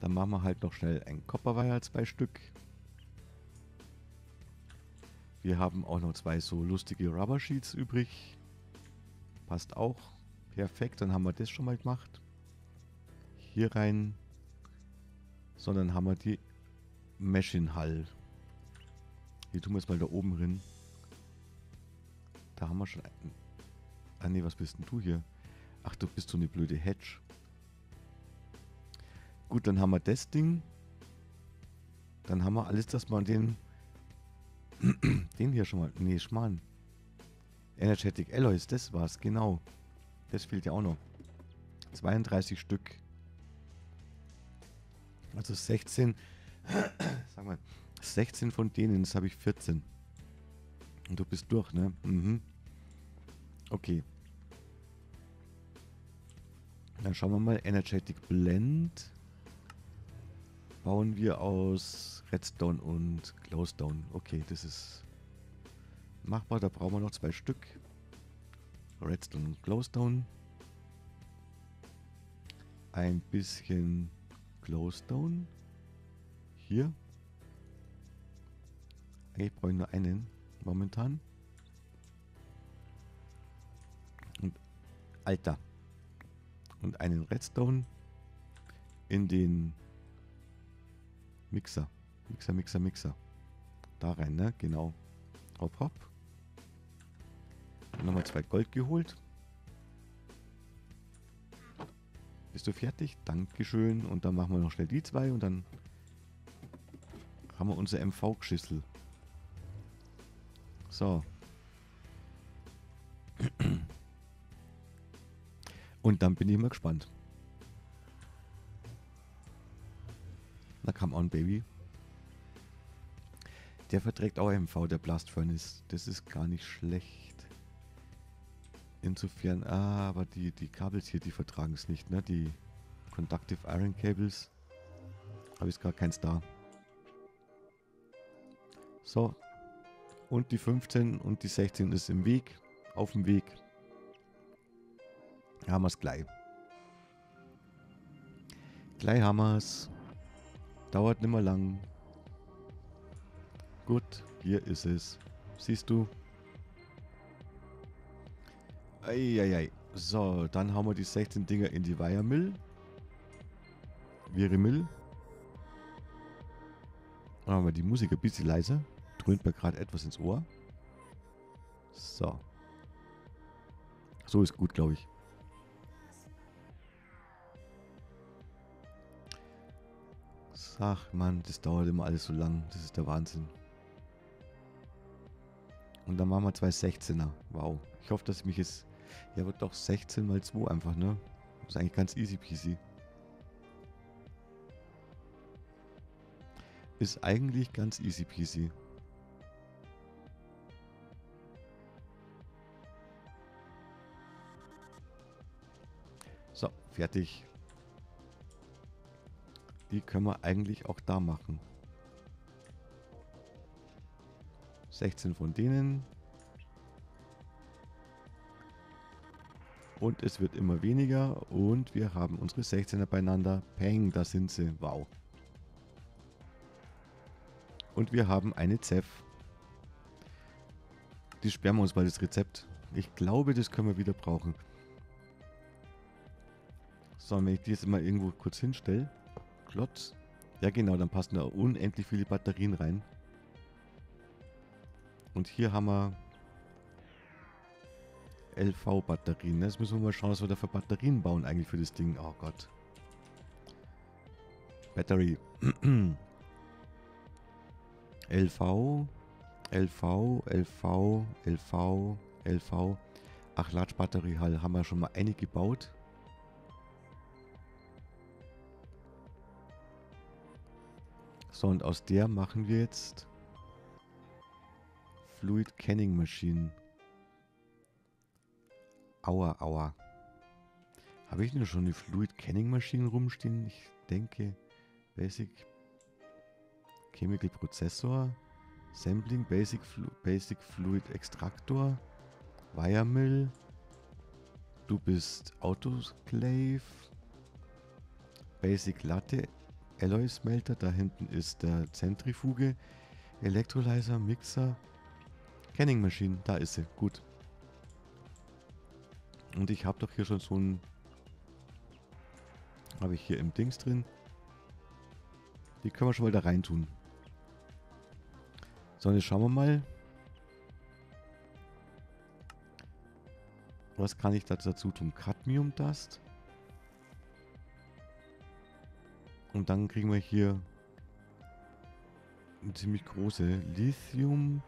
Dann machen wir halt noch schnell ein Copper-Wire, 2 Stück. Wir haben auch noch 2 so lustige Rubber Sheets übrig. Passt auch. Perfekt, dann haben wir das schon mal gemacht. Hier rein. Sondern haben wir die Machine Hall. Hier tun wir es mal da oben hin. Da haben wir schon einen. Ah ne, was bist denn du hier? Ach, du bist so eine blöde Hedge. Gut, dann haben wir das Ding. Dann haben wir alles, dass man den... Den hier schon mal. Ne, Schmarrn. Energetic Alloys, das war's, genau. Das fehlt ja auch noch. 32 Stück. Also 16. Sag mal, 16 von denen, das habe ich 14. Und du bist durch, ne? Mhm. Okay. Dann schauen wir mal. Energetic Blend. Bauen wir aus Redstone und Glowstone. Okay, das ist machbar. Da brauchen wir noch 2 Stück. Redstone und Glowstone. Ein bisschen Glowstone. Hier. Eigentlich brauche ich nur einen momentan. Und Alter. Und einen Redstone in den Mixer. Mixer. Da rein, ne? Genau. Hopp. Und nochmal 2 Gold geholt. Bist du fertig? Dankeschön. Und dann machen wir noch schnell die 2 und dann haben wir unsere MV Schüssel. So. Und dann bin ich mal gespannt. Da kam auch ein Baby. Der verträgt auch MV, der Blast Furnace. Das ist gar nicht schlecht. Insofern, aber die Kabels hier, die vertragen es nicht, ne? Die Conductive Iron Cables. Habe ich gar keins da. So. Und die 15 und die 16 ist im Weg. Auf dem Weg. Haben wir es gleich. Gleich haben wir es. Dauert nicht mehr lang. Gut, hier ist es. Siehst du? Eieiei. So, dann haben wir die 16 Dinger in die Weihermühle. Wirimüll. Dann haben wir die Musik ein bisschen leiser. Dröhnt mir gerade etwas ins Ohr. So. So ist gut, glaube ich. Ach man, das dauert immer alles so lang. Das ist der Wahnsinn. Und dann machen wir 2 16er. Wow. Ich hoffe, dass ich mich jetzt... Ja, wird doch 16 mal 2 einfach, ne? Das ist eigentlich ganz easy peasy. Ist eigentlich ganz easy peasy. So, fertig. Die können wir eigentlich auch da machen. 16 von denen. Und es wird immer weniger. Und wir haben unsere 16er beieinander. Peng, da sind sie. Wow. Und wir haben eine ZEF. Die sperren wir uns mal das Rezept. Ich glaube, das können wir wieder brauchen. So, wenn ich die jetzt mal irgendwo kurz hinstelle. Klotz. Ja genau, dann passen da unendlich viele Batterien rein. Und hier haben wir LV Batterien. Jetzt müssen wir mal schauen, was wir da für Batterien bauen eigentlich für das Ding. Oh Gott. Battery. LV. Ach, Large Battery Hall haben wir schon mal eine gebaut. So, und aus der machen wir jetzt Fluid Canning Machine. Aua. Habe ich denn schon eine Fluid Canning Machine rumstehen? Ich denke, Basic Chemical Prozessor, Sampling, Basic Fluid Extractor, Weihermüll, du bist Autoclave, Basic Latte Alloy Smelter, da hinten ist der Zentrifuge, Elektrolyzer, Mixer, Canning Machine, da ist sie, gut. Und ich habe doch hier schon so ein, habe ich hier im Dings drin, die können wir schon mal da rein tun. So, jetzt schauen wir mal. Was kann ich dazu tun? Cadmium Dust. Und dann kriegen wir hier eine ziemlich große. Lithium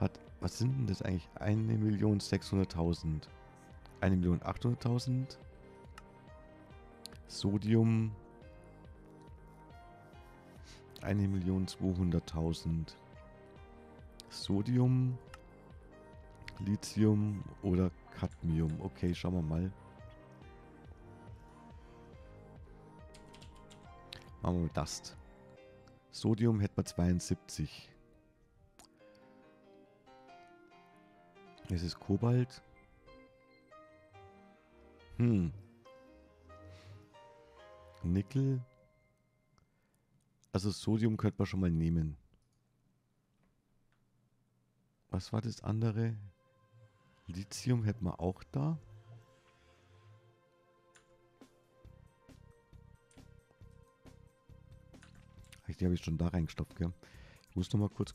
hat, was sind denn das eigentlich? 1.600.000. 1.800.000. Sodium 1.200.000. Sodium, Lithium oder Cadmium. Okay, schauen wir mal. Machen wir mal Dust. Sodium hätten wir 72. Es ist Kobalt. Nickel. Also Sodium könnte man schon mal nehmen. Was war das andere? Lithium hätten wir auch da. Die habe ich schon da reingestopft, gell? Ich muss noch mal kurz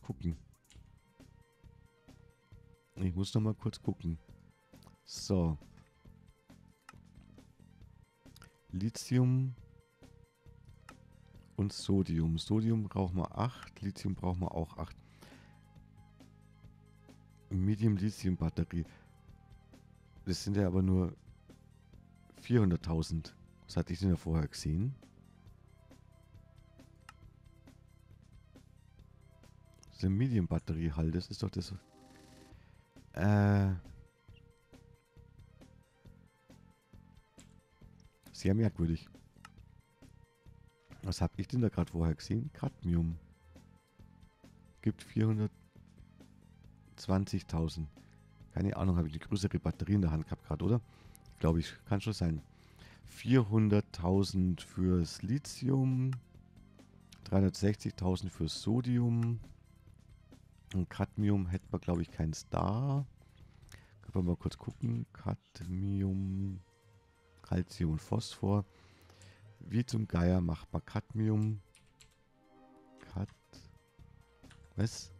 gucken. So. Lithium und Sodium. Sodium brauchen wir 8, Lithium brauchen wir auch 8. Medium Lithium Batterie. Das sind ja aber nur 400.000. Das hatte ich denn ja vorher gesehen. Das ist eine Medium Batterie halt. Das ist doch das. Sehr merkwürdig. Was habe ich denn da gerade vorher gesehen? Cadmium. Gibt 420.000. Keine Ahnung, habe ich eine größere Batterie in der Hand gehabt gerade, oder? Glaube ich, kann schon sein. 400.000 fürs Lithium, 360.000 fürs Sodium und Cadmium hätten wir, glaube ich, keins da. Können wir mal kurz gucken. Cadmium, Calcium und Phosphor. Wie zum Geier macht man Cadmium? Was?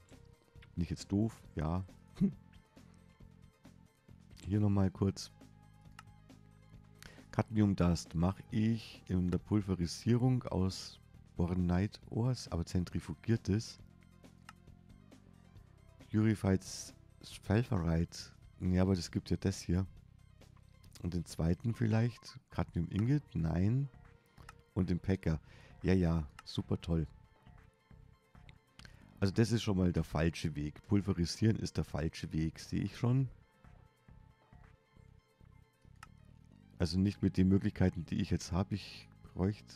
Bin ich jetzt doof? Ja. Hier nochmal kurz. Cadmium Dust mache ich in der Pulverisierung aus Warnite Ores, aber zentrifugiertes. Purified Sulfurite. Ne, aber das gibt ja das hier. Und den zweiten vielleicht. Cadmium Ingot? Nein. Und den Packer. Ja, ja. Super toll. Also das ist schon mal der falsche Weg. Pulverisieren ist der falsche Weg, sehe ich schon. Also nicht mit den Möglichkeiten, die ich jetzt habe. Ich bräuchte...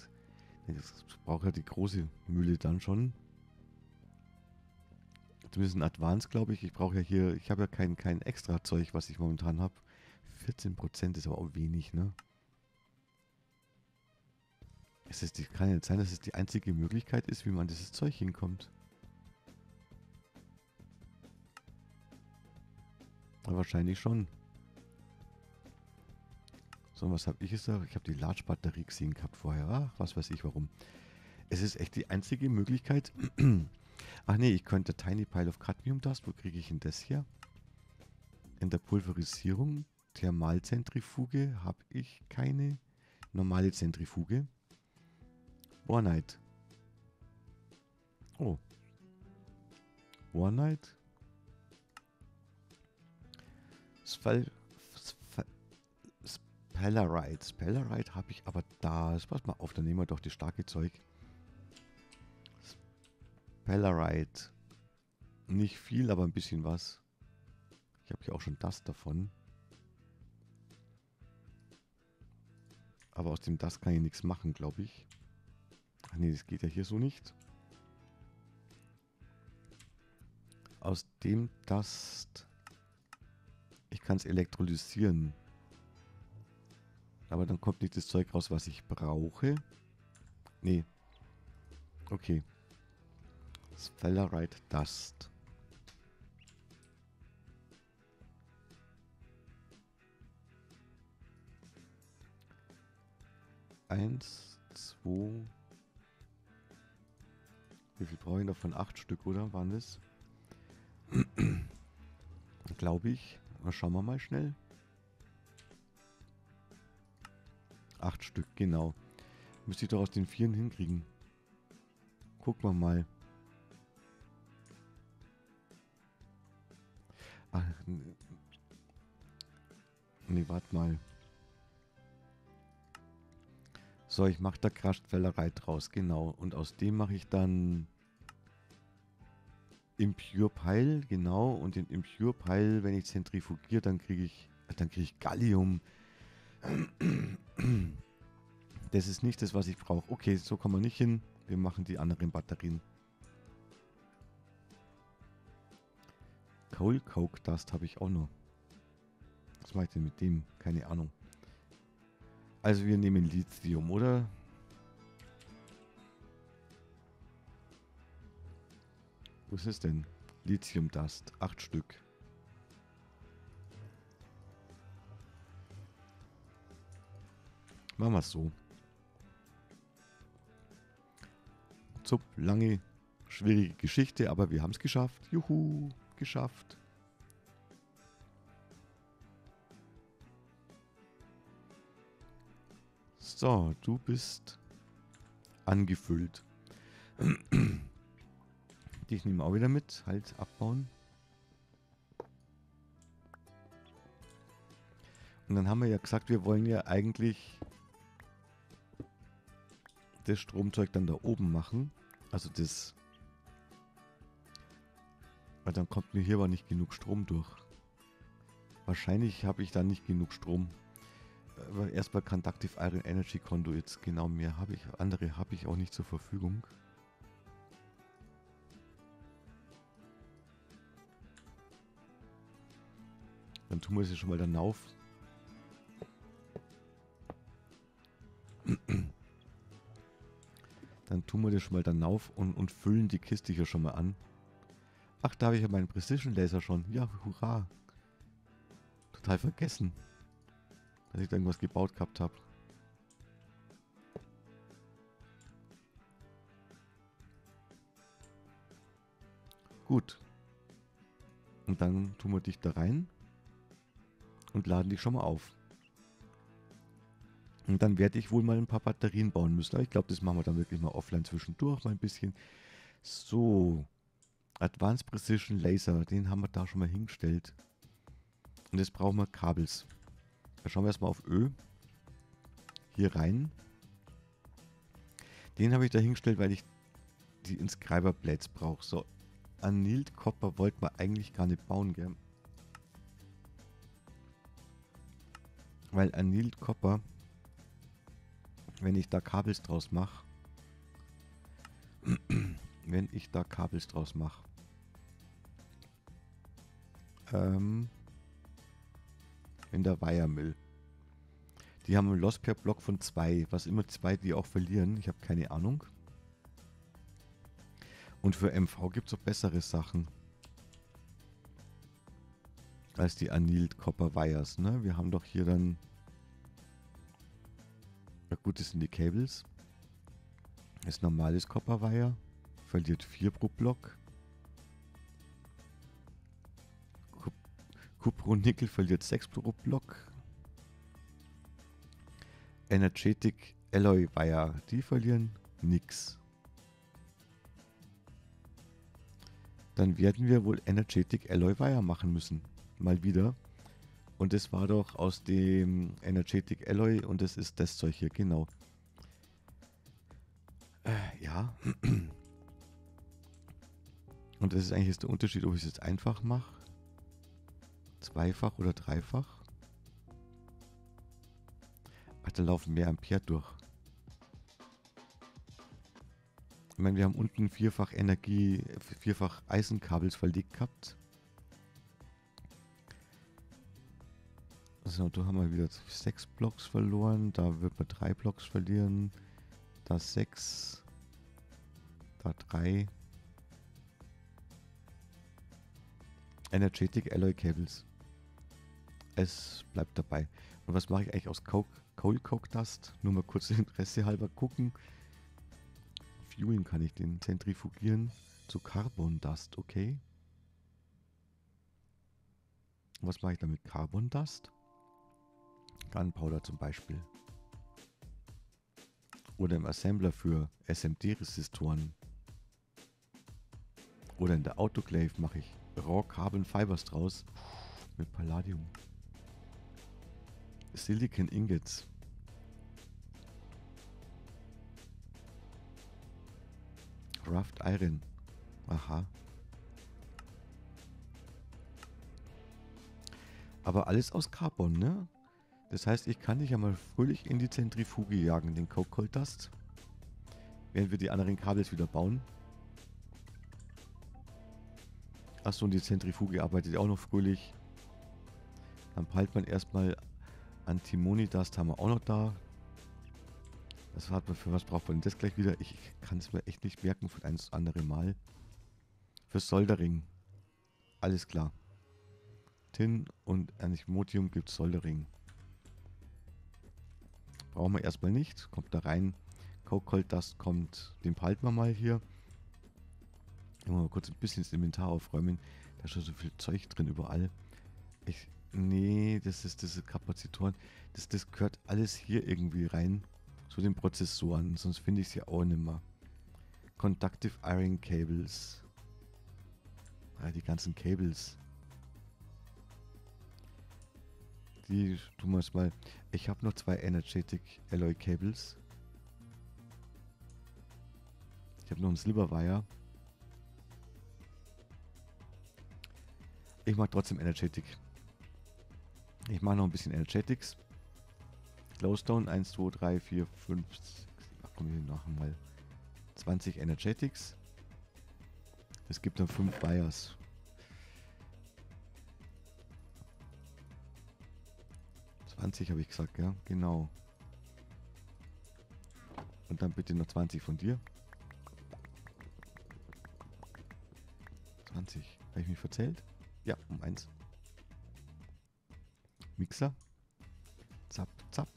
Ich brauche ja die große Mühle dann schon. Zumindest ein Advanced, glaube ich. Ich brauche ja hier... Ich habe ja kein extra Zeug, was ich momentan habe. 14% ist aber auch wenig, ne? Es ist, kann ja nicht sein, dass es die einzige Möglichkeit ist, wie man an dieses Zeug hinkommt. Wahrscheinlich schon. So, was habe ich jetzt da? Ich habe die Large Batterie gesehen gehabt vorher. Ach, was weiß ich warum. Es ist echt die einzige Möglichkeit. Ach nee, ich könnte Tiny Pile of Cadmium Dust. Wo kriege ich denn das hier? In der Pulverisierung. Thermalzentrifuge habe ich keine. Normale Zentrifuge. Warnite. Oh. Warnite. Spellerite. Spellerite habe ich aber da. Das passt mal auf, dann nehmen wir doch die starke Zeug. Spellerite. Nicht viel, aber ein bisschen was. Ich habe hier auch schon das davon. Aber aus dem das kann ich nichts machen, glaube ich. Ach nee, das geht ja hier so nicht. Aus dem das... Ich kann es elektrolysieren. Aber dann kommt nicht das Zeug raus, was ich brauche. Nee. Okay. Sphalerite Dust. Eins, zwei. Wie viel brauche ich davon? 8 Stück, oder? Waren das? Glaube ich. Schauen wir mal schnell. 8 Stück, genau. Müsste ich doch aus den 4 hinkriegen. Gucken wir mal. Ach, nee, warte mal. So, ich mache da Kraschfällerei draus, genau. Und aus dem mache ich dann Impure Pile, genau. Und den Impure Pile, wenn ich zentrifugiere, dann kriege ich, Gallium. Das ist nicht das, was ich brauche. Okay, so kommen wir nicht hin. Wir machen die anderen Batterien. Coal Coke Dust habe ich auch noch. Was mache ich denn mit dem? Keine Ahnung. Also wir nehmen Lithium, oder? Wo ist es denn? Lithium Dust, 8 Stück. Machen wir es so. Zup, lange, schwierige Geschichte, aber wir haben es geschafft. Juhu, geschafft. So, du bist angefüllt. Dich nehmen wir auch wieder mit. Halt, abbauen. Und dann haben wir ja gesagt, wir wollen ja eigentlich das Stromzeug dann da oben machen. Also das. Weil dann kommt mir hier aber nicht genug Strom durch. Wahrscheinlich habe ich da nicht genug Strom. Aber erstmal Conductive Iron Energy Conduits, genau, mehr habe ich, andere habe ich auch nicht zur Verfügung. Dann tun wir es ja schon mal dann auf. Dann tun wir das schon mal dann auf und füllen die Kiste hier schon mal an. Ach, da habe ich ja meinen Precision Laser schon. Ja, hurra. Total vergessen, dass ich da irgendwas gebaut gehabt habe. Gut. Und dann tun wir dich da rein und laden dich schon mal auf. Und dann werde ich wohl mal ein paar Batterien bauen müssen. Aber ich glaube, das machen wir dann wirklich mal offline zwischendurch mal ein bisschen. So. Advanced Precision Laser. Den haben wir da schon mal hingestellt. Und jetzt brauchen wir Kabels. Schauen wir erstmal auf Ö. Hier rein. Den habe ich da hingestellt, weil ich die Inscriber Blades brauche. So, Annealed Copper wollten wir eigentlich gar nicht bauen, gell? Weil Annealed Copper, wenn ich da Kabels draus mache, in der Weihermüll. Die haben einen Loss per Block von 2, was immer 2 die auch verlieren. Ich habe keine Ahnung. Und für MV gibt es auch bessere Sachen als die Annealed Copper Wires. Ne? Wir haben doch hier dann, ja gut, das sind die Cables. Das normales Copper Wire verliert 4 pro Block. Pro Nickel verliert 6 pro Block. Energetic Alloy Wire, die verlieren nix. Dann werden wir wohl Energetic Alloy Wire machen müssen. Mal wieder. Und das war doch aus dem Energetic Alloy und das ist das Zeug hier, genau. Ja. Und das ist eigentlich jetzt der Unterschied, ob ich es jetzt einfach mache. Zweifach oder dreifach? Ach, da laufen mehr Ampere durch. Ich meine, wir haben unten vierfach Eisenkabels verlegt gehabt. So, da haben wir wieder 6 Blocks verloren. Da wird man 3 Blocks verlieren. Da 6. Da 3 Energetic Alloy Cables. Es bleibt dabei. Und was mache ich eigentlich aus Coal Coke Dust? Nur mal kurz Interesse halber gucken. Fueling kann ich den zentrifugieren zu Carbon Dust, okay. Und was mache ich damit? Carbon Dust? Gunpowder zum Beispiel. Oder im Assembler für SMD-Resistoren. Oder in der Autoclave mache ich Raw Carbon Fibers draus. Mit Palladium. Silicon Ingots. Roughed Iron. Aha. Aber alles aus Carbon, ne? Das heißt, ich kann dich ja mal fröhlich in die Zentrifuge jagen, den Coal Coke Dust. Während wir die anderen Kabels wieder bauen. Achso, und die Zentrifuge arbeitet auch noch fröhlich. Dann peilt man erstmal Antimony Dust, haben wir auch noch da. Das hat man, für was braucht man das gleich wieder? Ich kann es mir echt nicht merken von einem anderen Mal. Für Soldering. Alles klar. Tin und Antimonium gibt Soldering. Brauchen wir erstmal nicht. Kommt da rein. Coal Coke Dust kommt, den peilt man mal hier. Mal kurz ein bisschen das Inventar aufräumen. Da ist schon so viel Zeug drin überall. Nee, das ist diese Kapazitoren. Das gehört alles hier irgendwie rein. Zu den Prozessoren. Sonst finde ich es ja auch nicht mehr. Conductive Iron Cables. Ah, die ganzen Cables. Die tun wir es mal. Ich habe noch 2 Energetic Alloy Cables. Ich habe noch einen Sliver Wire. Ich mache trotzdem Energetic. Ich mache noch ein bisschen Energetics. Glowstone 1, 2, 3, 4, 5, 6, 7, komm hier nochmal. 20 Energetics. Es gibt dann 5 Wires. Habe ich gesagt, ja, genau. Und dann bitte noch 20 von dir. 20. Habe ich mich verzählt? Ja, um 1. Mixer. Zap, zap.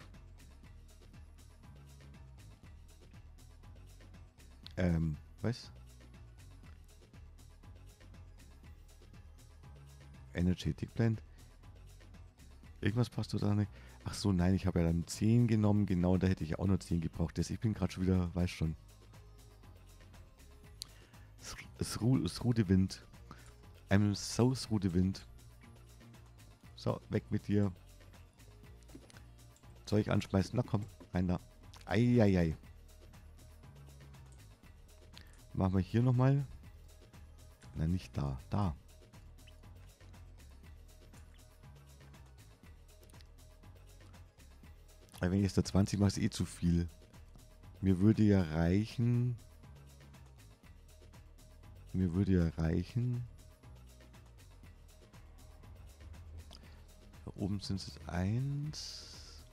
Was? Energetic Blend. Irgendwas passt da nicht. Ach so, nein, ich habe ja dann 10 genommen. Genau, da hätte ich auch noch 10 gebraucht. Ich bin gerade schon wieder, weiß schon. Through the wind. I'm so through the wind. So, weg mit dir. Zeug anschmeißen. Na komm, rein da. Eieiei. Machen wir hier nochmal. Na, nicht da. Da. Wenn ich jetzt da 20 mache, ist eh zu viel. Mir würde ja reichen. Da oben sind es 1,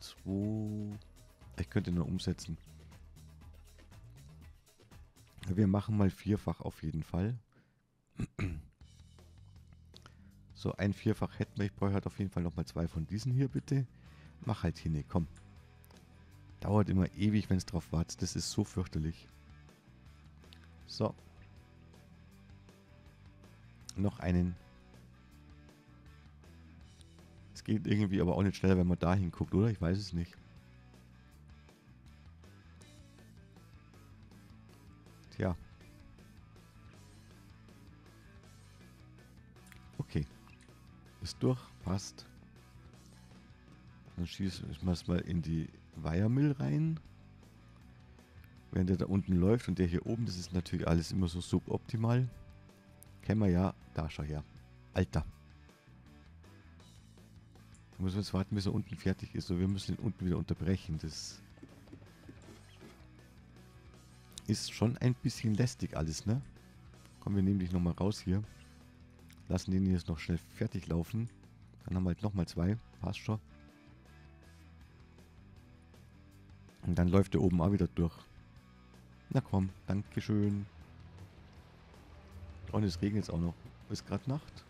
2. Ich könnte nur umsetzen. Wir machen mal 4-fach auf jeden Fall. So, ein 4-fach hätten wir. Ich brauche halt auf jeden Fall nochmal 2 von diesen hier, bitte. Mach halt hin, komm. Dauert immer ewig, wenn es drauf wartet. Das ist so fürchterlich. So. Noch einen. Es geht irgendwie aber auch nicht schneller, wenn man da hinguckt, oder? Ich weiß es nicht. Tja. Okay. Ist durch. Passt. Dann schießen wir es mal in die Weihermühle rein. Während der da unten läuft und der hier oben, das ist natürlich alles immer so suboptimal. Kennen wir ja. Da, schau her. Alter. Da müssen wir jetzt warten, bis er unten fertig ist. So, wir müssen ihn unten wieder unterbrechen. Das ist schon ein bisschen lästig alles, ne? Komm, wir nehmen dich nochmal raus hier. Lassen den jetzt noch schnell fertig laufen. Dann haben wir halt nochmal 2. Passt schon. Und dann läuft der oben auch wieder durch. Na komm, dankeschön. Und es regnet auch noch. Ist gerade Nacht.